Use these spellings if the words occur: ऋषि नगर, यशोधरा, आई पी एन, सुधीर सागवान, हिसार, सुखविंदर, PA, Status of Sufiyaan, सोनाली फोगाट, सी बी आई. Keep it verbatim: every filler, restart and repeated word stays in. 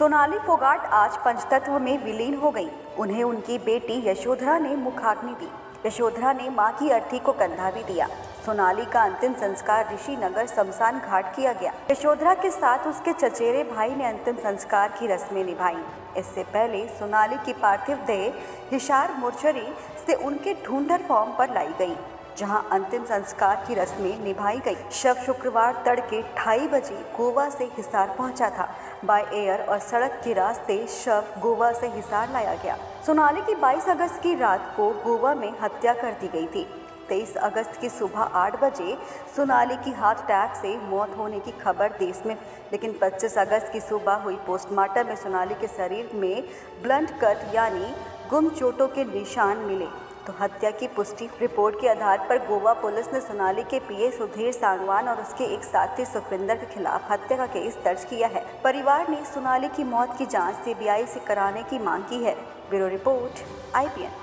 सोनाली फोगाट आज पंचतत्व में विलीन हो गई। उन्हें उनकी बेटी यशोधरा ने मुखाग्नि दी। यशोधरा ने मां की अर्थी को कंधा भी दिया। सोनाली का अंतिम संस्कार ऋषि नगर शमशान घाट किया गया। यशोधरा के साथ उसके चचेरे भाई ने अंतिम संस्कार की रस्में निभाई। इससे पहले सोनाली की पार्थिव देह हिसार मोर्चरी से उनके ढूंढर फॉर्म पर लाई गई, जहां अंतिम संस्कार की रस्में निभाई गई। शव शुक्रवार तड़के ढाई बजे गोवा से हिसार पहुंचा था। बाय एयर और सड़क के रास्ते शव गोवा से हिसार लाया गया। सोनाली की बाईस अगस्त की रात को गोवा में हत्या कर दी गई थी। तेईस अगस्त की सुबह आठ बजे सोनाली की हार्ट अटैक से मौत होने की खबर देश में, लेकिन पच्चीस अगस्त की सुबह हुई पोस्टमार्टम में सोनाली के शरीर में ब्लंट कट यानी गुम चोटों के निशान मिले, तो हत्या की पुष्टि। रिपोर्ट के आधार पर गोवा पुलिस ने सोनाली के पी ए सुधीर सागवान और उसके एक साथी सुखविंदर के खिलाफ हत्या का केस दर्ज किया है। परिवार ने सोनाली की मौत की जांच सी बी आई से कराने की मांग की है। Bureau report आई पी एन।